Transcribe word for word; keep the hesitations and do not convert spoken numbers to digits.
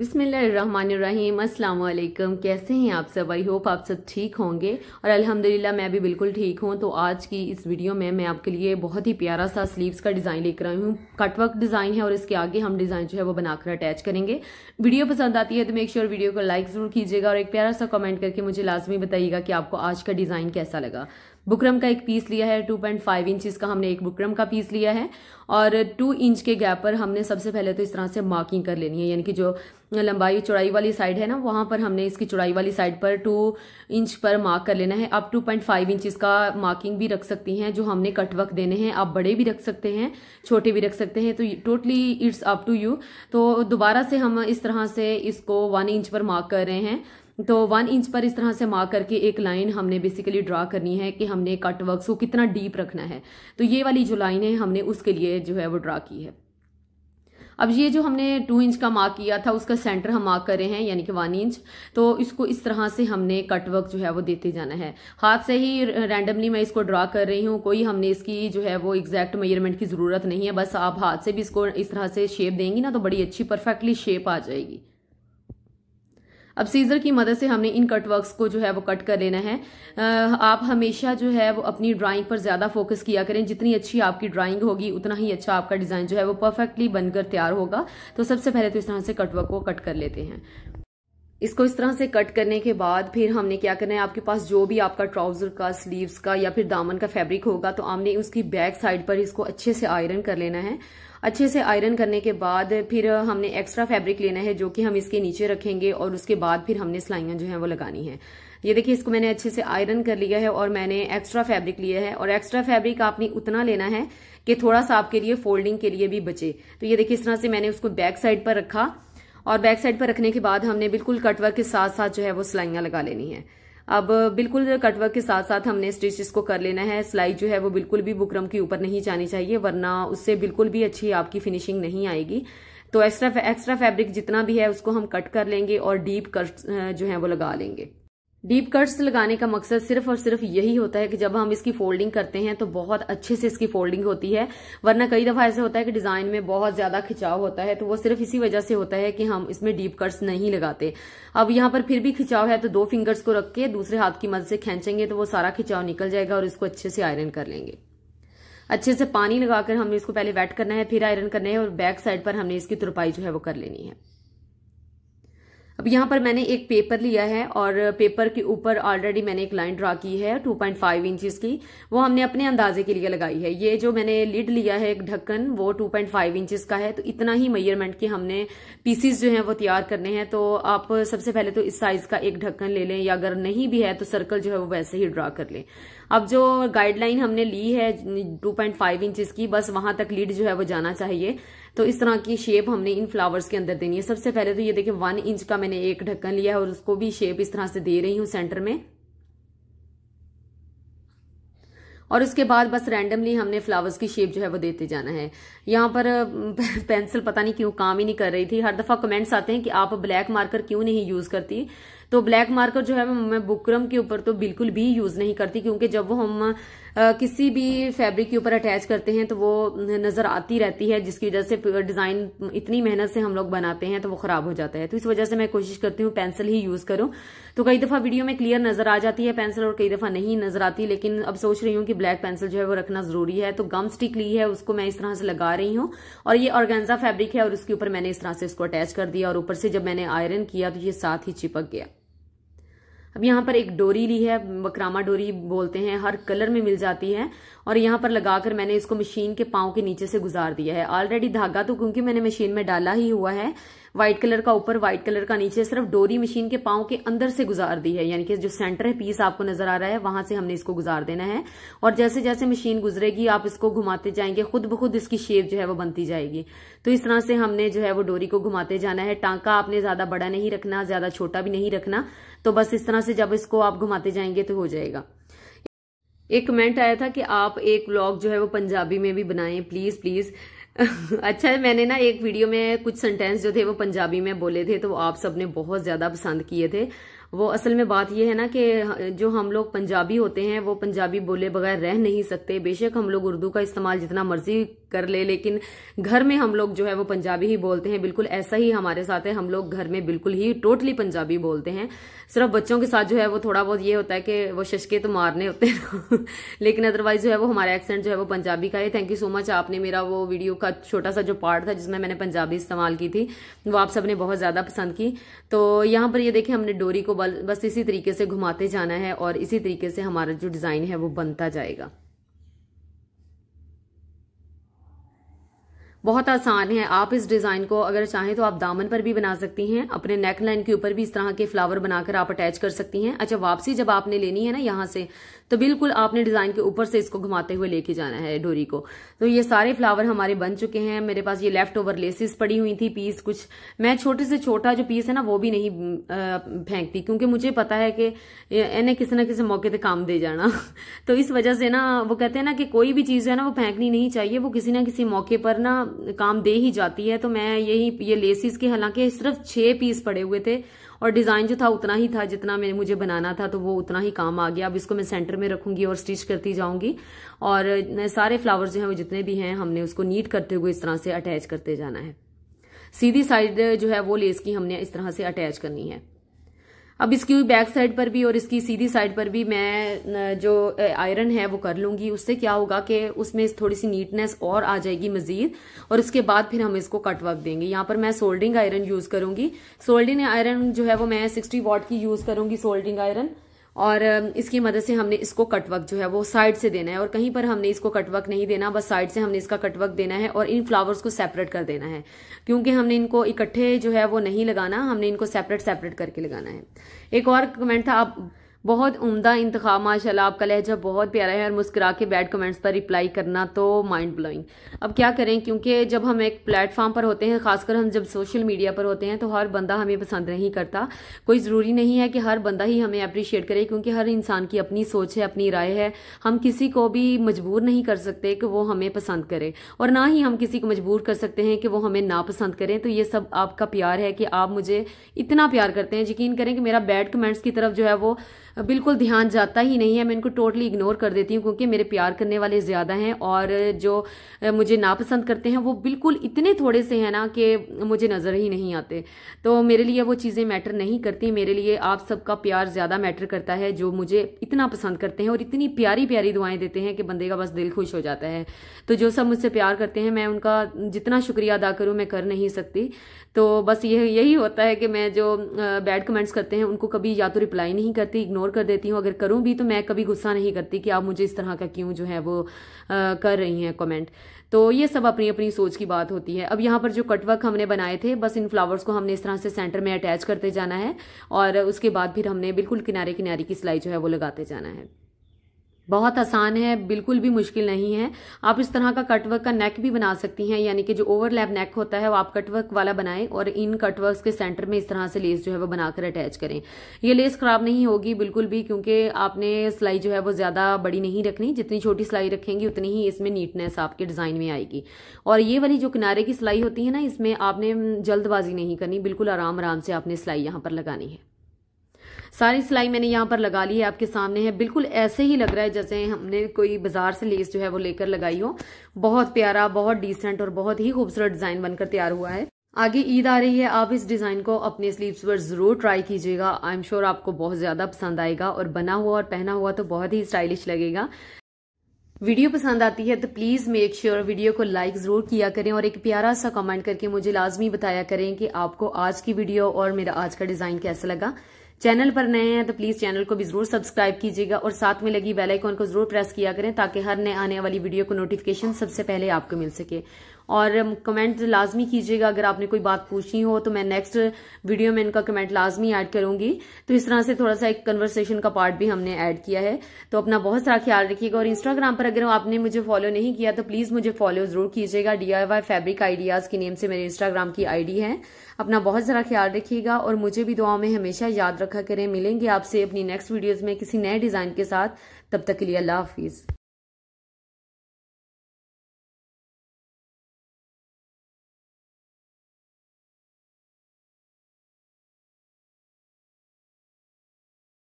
बिस्मिल्लाहिर्रहमानिर्रहीम, अस्सलाम वालेकुम। कैसे हैं आप सब? आई होप आप सब ठीक होंगे और अल्हम्दुलिल्लाह मैं भी बिल्कुल ठीक हूँ। तो आज की इस वीडियो में मैं आपके लिए बहुत ही प्यारा सा स्लीव्स का डिज़ाइन लेकर आई हूँ। कटवर्क डिज़ाइन है और इसके आगे हम डिज़ाइन जो है वो बनाकर अटैच करेंगे। वीडियो पसंद आती है तो मेक श्योर वीडियो को लाइक ज़रूर कीजिएगा और एक प्यारा सा कमेंट करके मुझे लाजमी बताइएगा कि आपको आज का डिज़ाइन कैसा लगा। बुकरम का एक पीस लिया है, टू पॉइंट फाइव इंचेस का हमने एक बुकरम का पीस लिया है और टू इंच के गैप पर हमने सबसे पहले तो इस तरह से मार्किंग कर लेनी है, यानी कि जो लंबाई चौड़ाई वाली साइड है ना, वहाँ पर हमने इसकी चौड़ाई वाली साइड पर टू इंच पर मार्क कर लेना है। आप टू पॉइंट फाइव इंचेस का मार्किंग भी रख सकती हैं। जो हमने कटवर्क देने हैं आप बड़े भी रख सकते हैं, छोटे भी रख सकते हैं, तो totally it's up to you. तो दोबारा से हम इस तरह से इसको वन इंच पर मार्क कर रहे हैं। तो वन इंच पर इस तरह से मार्क करके एक लाइन हमने बेसिकली ड्रा करनी है कि हमने कटवर्क को कितना डीप रखना है। तो ये वाली जो लाइन है हमने उसके लिए जो है वो ड्रा की है। अब ये जो हमने टू इंच का मार्क किया था उसका सेंटर हम मार्क कर रहे हैं, यानी कि वन इंच। तो इसको इस तरह से हमने कटवर्क जो है वो देते जाना है। हाथ से ही रैंडमली मैं इसको ड्रा कर रही हूँ, कोई हमने इसकी जो है वो एग्जैक्ट मेजरमेंट की ज़रूरत नहीं है। बस आप हाथ से भी इसको इस तरह से शेप देंगी ना तो बड़ी अच्छी परफेक्टली शेप आ जाएगी। अब सीजर की मदद से हमने इन कटवर्क्स को जो है वो कट कर लेना है। आप हमेशा जो है वो अपनी ड्राइंग पर ज़्यादा फोकस किया करें। जितनी अच्छी आपकी ड्राइंग होगी उतना ही अच्छा आपका डिज़ाइन जो है वो परफेक्टली बनकर तैयार होगा। तो सबसे पहले तो इस तरह से कटवर्क को कट कर लेते हैं। इसको इस तरह से कट करने के बाद फिर हमने क्या करना है, आपके पास जो भी आपका ट्राउजर का, स्लीव्स का या फिर दामन का फैब्रिक होगा तो आपने उसकी बैक साइड पर इसको अच्छे से आयरन कर लेना है। अच्छे से आयरन करने के बाद फिर हमने एक्स्ट्रा फैब्रिक लेना है जो कि हम इसके नीचे रखेंगे और उसके बाद फिर हमने सिलाइयां जो है वो लगानी है। ये देखिए, इसको मैंने अच्छे से आयरन कर लिया है और मैंने एक्स्ट्रा फैब्रिक लिया है। और एक्स्ट्रा फैब्रिक आपने उतना लेना है कि थोड़ा सा आपके लिए फोल्डिंग के लिए भी बचे। तो ये देखिए, इस तरह से मैंने उसको बैक साइड पर रखा और बैक साइड पर रखने के बाद हमने बिल्कुल कटवर्क के साथ साथ जो है वो सिलाइयां लगा लेनी है। अब बिल्कुल कटवर्क के साथ साथ हमने स्टिच इसको कर लेना है। सिलाई जो है वो बिल्कुल भी बुकरम के ऊपर नहीं जानी चाहिए, वरना उससे बिल्कुल भी अच्छी आपकी फिनिशिंग नहीं आएगी। तो एक्स्ट्रा एक्स्ट्रा फैब्रिक जितना भी है उसको हम कट कर लेंगे और डीप कट्स जो है वो लगा लेंगे। डीप कट्स लगाने का मकसद सिर्फ और सिर्फ यही होता है कि जब हम इसकी फोल्डिंग करते हैं तो बहुत अच्छे से इसकी फोल्डिंग होती है, वरना कई दफा ऐसे होता है कि डिजाइन में बहुत ज्यादा खिंचाव होता है। तो वो सिर्फ इसी वजह से होता है कि हम इसमें डीप कट्स नहीं लगाते। अब यहाँ पर फिर भी खिंचाव है तो दो फिंगर्स को रख के दूसरे हाथ की मदद से खींचेंगे तो वो सारा खिंचाव निकल जाएगा और इसको अच्छे से आयरन कर लेंगे। अच्छे से पानी लगाकर हमने इसको पहले वेट करना है, फिर आयरन करना है और बैक साइड पर हमने इसकी तुरपाई जो है वो कर लेनी है। अब यहाँ पर मैंने एक पेपर लिया है और पेपर के ऊपर ऑलरेडी मैंने एक लाइन ड्रा की है टू पॉइंट फाइव इंचेस की, वो हमने अपने अंदाजे के लिए लगाई है। ये जो मैंने लिड लिया है एक ढक्कन, वो टू पॉइंट फाइव इंचेस का है। तो इतना ही मेजरमेंट के हमने पीसीस जो हैं वो तैयार करने हैं। तो आप सबसे पहले तो इस साइज का एक ढक्कन ले लें, या अगर नहीं भी है तो सर्कल जो है वो वैसे ही ड्रा कर लें। अब जो गाइडलाइन हमने ली है टू पॉइंट फाइव इंचेस की, बस वहां तक लीड जो है वो जाना चाहिए। तो इस तरह की शेप हमने इन फ्लावर्स के अंदर देनी है। सबसे पहले तो ये देखिए, वन इंच का मैंने एक ढक्कन लिया है और उसको भी शेप इस तरह से दे रही हूँ सेंटर में। और उसके बाद बस रैंडमली हमने फ्लावर्स की शेप जो है वो देते जाना है। यहाँ पर पेंसिल पता नहीं क्यों काम ही नहीं कर रही थी। हर दफा कमेंट्स आते हैं कि आप ब्लैक मार्कर क्यों नहीं यूज करती। तो ब्लैक मार्कर जो है मैं बुकरम के ऊपर तो बिल्कुल भी यूज नहीं करती, क्योंकि जब वो हम किसी भी फैब्रिक के ऊपर अटैच करते हैं तो वो नजर आती रहती है, जिसकी वजह से डिजाइन इतनी मेहनत से हम लोग बनाते हैं तो वो खराब हो जाता है। तो इस वजह से मैं कोशिश करती हूँ पेंसिल ही यूज करूँ। तो कई दफा वीडियो में क्लियर नजर आ जाती है पेंसिल और कई दफा नहीं नजर आती, लेकिन अब सोच रही हूँ कि ब्लैक पेंसिल जो है वो रखना जरूरी है। तो गम स्टिक ली है, उसको मैं इस तरह से लगा रही हूँ और ये ऑर्गेन्जा फैब्रिक है और उसके ऊपर मैंने इस तरह से इसको अटैच कर दिया और ऊपर से जब मैंने आयरन किया तो ये साथ ही चिपक गया। अब यहाँ पर एक डोरी ली है, बकरामा डोरी बोलते हैं, हर कलर में मिल जाती है। और यहाँ पर लगाकर मैंने इसको मशीन के पाँव के नीचे से गुजार दिया है। ऑलरेडी धागा तो क्योंकि मैंने मशीन में डाला ही हुआ है, व्हाइट कलर का ऊपर व्हाइट कलर का नीचे, सिर्फ डोरी मशीन के पाँव के अंदर से गुजार दी है, यानी कि जो सेंटर है पीस आपको नजर आ रहा है वहां से हमने इसको गुजार देना है। और जैसे जैसे मशीन गुजरेगी आप इसको घुमाते जाएंगे, खुद ब खुद इसकी शेप जो है वो बनती जाएगी। तो इस तरह से हमने जो है वो डोरी को घुमाते जाना है। टांका आपने ज्यादा बड़ा नहीं रखना, ज्यादा छोटा भी नहीं रखना, तो बस इस तरह से जब इसको आप घुमाते जाएंगे तो हो जाएगा। एक कमेंट आया था कि आप एक व्लॉग जो है वो पंजाबी में भी बनाएं प्लीज प्लीज। अच्छा, मैंने ना एक वीडियो में कुछ सेंटेंस जो थे वो पंजाबी में बोले थे, तो आप सबने बहुत ज्यादा पसंद किए थे। वो असल में बात ये है ना कि जो हम लोग पंजाबी होते हैं वो पंजाबी बोले बगैर रह नहीं सकते। बेशक हम लोग उर्दू का इस्तेमाल जितना मर्जी कर ले, लेकिन घर में हम लोग जो है वो पंजाबी ही बोलते हैं। बिल्कुल ऐसा ही हमारे साथ है, हम लोग घर में बिल्कुल ही टोटली पंजाबी बोलते हैं। सिर्फ बच्चों के साथ जो है वो थोड़ा बहुत ये होता है कि वो शशके तो मारने होते हैं लेकिन अदरवाइज जो है वो हमारा एक्सेंट जो है वो पंजाबी का है। थैंक यू सो मच, आपने मेरा वो वीडियो का छोटा सा जो पार्ट था जिसमें मैंने पंजाबी इस्तेमाल की थी वो आप सबने बहुत ज़्यादा पसंद की। तो यहाँ पर ये देखें, हमने डोरी को बस इसी तरीके से घुमाते जाना है और इसी तरीके से हमारा जो डिज़ाइन है वो बनता जाएगा। बहुत आसान है। आप इस डिज़ाइन को अगर चाहें तो आप दामन पर भी बना सकती हैं, अपने नेक लाइन के ऊपर भी इस तरह के फ्लावर बनाकर आप अटैच कर सकती हैं। अच्छा, वापसी जब आपने लेनी है ना यहाँ से, तो बिल्कुल आपने डिज़ाइन के ऊपर से इसको घुमाते हुए लेके जाना है डोरी को। तो ये सारे फ्लावर हमारे बन चुके हैं। मेरे पास ये लेफ्ट ओवर लेसेस पड़ी हुई थी पीस, कुछ मैं छोटे से छोटा जो पीस है ना वो भी नहीं फेंकती, क्योंकि मुझे पता है कि इन्हें किसी ना किसी मौके पर काम दे जाना तो इस वजह से ना वो कहते हैं ना कि कोई भी चीज़ है ना वो फेंकनी नहीं चाहिए, वो किसी ना किसी मौके पर ना काम दे ही जाती है। तो मैं यही ये लेसिस के हालांकि सिर्फ छह पीस पड़े हुए थे और डिजाइन जो था उतना ही था जितना मैंने मुझे बनाना था, तो वो उतना ही काम आ गया। अब इसको मैं सेंटर में रखूंगी और स्टिच करती जाऊंगी और सारे फ्लावर्स जो हैं वो जितने भी हैं हमने उसको नीट करते हुए इस तरह से अटैच करते जाना है। सीधी साइड जो है वो लेस की हमने इस तरह से अटैच करनी है। अब इसकी बैक साइड पर भी और इसकी सीधी साइड पर भी मैं जो आयरन है वो कर लूंगी। उससे क्या होगा कि उसमें थोड़ी सी नीटनेस और आ जाएगी मजीद, और उसके बाद फिर हम इसको कटवर्क देंगे। यहाँ पर मैं सोल्डरिंग आयरन यूज करूंगी। सोल्डरिंग आयरन जो है वो मैं सिक्सटी वॉट की यूज करूंगी, सोल्डरिंग आयरन, और इसकी मदद से हमने इसको कटवर्क जो है वो साइड से देना है। और कहीं पर हमने इसको कटवर्क नहीं देना, बस साइड से हमने इसका कटवर्क देना है और इन फ्लावर्स को सेपरेट कर देना है, क्योंकि हमने इनको इकट्ठे जो है वो नहीं लगाना, हमने इनको सेपरेट सेपरेट करके लगाना है। एक और कमेंट था, आप बहुत उम्दा इंतखाब, माशाल्लाह आपका लहजा बहुत प्यारा है और मुस्कुरा के बैड कमेंट्स पर रिप्लाई करना तो माइंड ब्लोइंग। अब क्या करें, क्योंकि जब हम एक प्लेटफॉर्म पर होते हैं, खासकर हम जब सोशल मीडिया पर होते हैं, तो हर बंदा हमें पसंद नहीं करता। कोई ज़रूरी नहीं है कि हर बंदा ही हमें अप्रिशिएट करे, क्योंकि हर इंसान की अपनी सोच है, अपनी राय है। हम किसी को भी मजबूर नहीं कर सकते कि वो हमें पसंद करे, और ना ही हम किसी को मजबूर कर सकते हैं कि वो हमें नापसंद करें। तो ये सब आपका प्यार है कि आप मुझे इतना प्यार करते हैं। यकीन करें कि मेरा बैड कमेंट्स की तरफ जो है वो बिल्कुल ध्यान जाता ही नहीं है, मैं इनको टोटली इग्नोर कर देती हूँ, क्योंकि मेरे प्यार करने वाले ज़्यादा हैं और जो मुझे नापसंद करते हैं वो बिल्कुल इतने थोड़े से हैं ना कि मुझे नज़र ही नहीं आते। तो मेरे लिए वो चीज़ें मैटर नहीं करती, मेरे लिए आप सबका प्यार ज़्यादा मैटर करता है, जो मुझे इतना पसंद करते हैं और इतनी प्यारी प्यारी दुआएं देते हैं कि बंदे का बस दिल खुश हो जाता है। तो जो सब मुझसे प्यार करते हैं, मैं उनका जितना शुक्रिया अदा करूँ मैं कर नहीं सकती। तो बस यह यही होता है कि मैं जो बैड कमेंट्स करते हैं उनको कभी या तो रिप्लाई नहीं करती, इग्नोर कर देती हूँ। अगर करूँ भी तो मैं कभी गुस्सा नहीं करती कि आप मुझे इस तरह का क्यों जो है वो आ, कर रही हैं कमेंट। तो ये सब अपनी अपनी सोच की बात होती है। अब यहाँ पर जो कटवर्क हमने बनाए थे, बस इन फ्लावर्स को हमने इस तरह से सेंटर में अटैच करते जाना है और उसके बाद फिर हमने बिल्कुल किनारे किनारे की सिलाई जो है वो लगाते जाना है। बहुत आसान है, बिल्कुल भी मुश्किल नहीं है। आप इस तरह का कटवर्क का नेक भी बना सकती हैं, यानी कि जो ओवरलैप नेक होता है वो आप कटवर्क वाला बनाएं और इन कटवर्क के सेंटर में इस तरह से लेस जो है वो बनाकर अटैच करें। ये लेस खराब नहीं होगी बिल्कुल भी, क्योंकि आपने सिलाई जो है वो ज़्यादा बड़ी नहीं रखनी, जितनी छोटी सिलाई रखेंगी उतनी ही इसमें नीटनेस आपके डिज़ाइन में आएगी। और ये वाली जो किनारे की सिलाई होती है ना, इसमें आपने जल्दबाजी नहीं करनी, बिल्कुल आराम आराम से आपने सिलाई यहाँ पर लगानी है। सारी सिलाई मैंने यहाँ पर लगा ली है, आपके सामने है। बिल्कुल ऐसे ही लग रहा है जैसे हमने कोई बाजार से लेस जो है वो लेकर लगाई हो। बहुत प्यारा, बहुत डिसेंट और बहुत ही खूबसूरत डिजाइन बनकर तैयार हुआ है। आगे ईद आ रही है, आप इस डिज़ाइन को अपने स्लीव्स पर ज़रूर ट्राई कीजिएगा। आई एम श्योर आपको बहुत ज़्यादा पसंद आएगा और बना हुआ और पहना हुआ तो बहुत ही स्टाइलिश लगेगा। वीडियो पसंद आती है तो प्लीज़ मेक श्योर वीडियो को लाइक ज़रूर किया करें और एक प्यारा सा कमेंट करके मुझे लाजमी बताया करें कि आपको आज की वीडियो और मेरा आज का डिज़ाइन कैसा लगा। चैनल पर नए हैं तो प्लीज चैनल को भी जरूर सब्सक्राइब कीजिएगा और साथ में लगी बेल आइकॉन को जरूर प्रेस किया करें, ताकि हर नए आने वाली वीडियो को नोटिफिकेशन सबसे पहले आपको मिल सके। और कमेंट लाजमी कीजिएगा, अगर आपने कोई बात पूछी हो तो मैं नेक्स्ट वीडियो में इनका कमेंट लाजमी ऐड करूंगी। तो इस तरह से थोड़ा सा एक कन्वर्सेशन का पार्ट भी हमने ऐड किया है। तो अपना बहुत सारा ख्याल रखिएगा और इंस्टाग्राम पर अगर आपने मुझे फॉलो नहीं किया तो प्लीज मुझे फॉलो जरूर कीजिएगा। डीआईवाई फैब्रिक आइडियाज के नेम से मेरे इंस्टाग्राम की आईडी है। अपना बहुत सारा ख्याल रखिएगा और मुझे भी दुआ में हमेशा याद रखा करें। मिलेंगे आपसे अपनी नेक्स्ट वीडियोज में किसी नए डिजाइन के साथ। तब तक के लिए अल्लाह हाफिज।